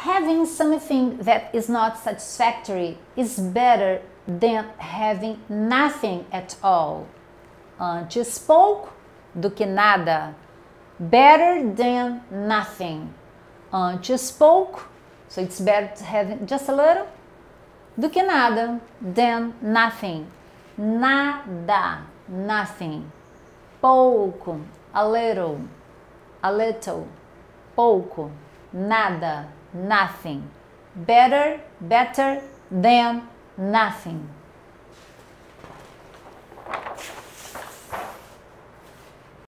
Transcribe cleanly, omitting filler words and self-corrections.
having something that is not satisfactory is better than having nothing at all. Antes pouco do que nada. Better than nothing. Antes pouco, so it's better to have just a little, do que nada, than nothing. Nada, nothing. Pouco, a little, pouco, nada, nothing. Better, better than nothing.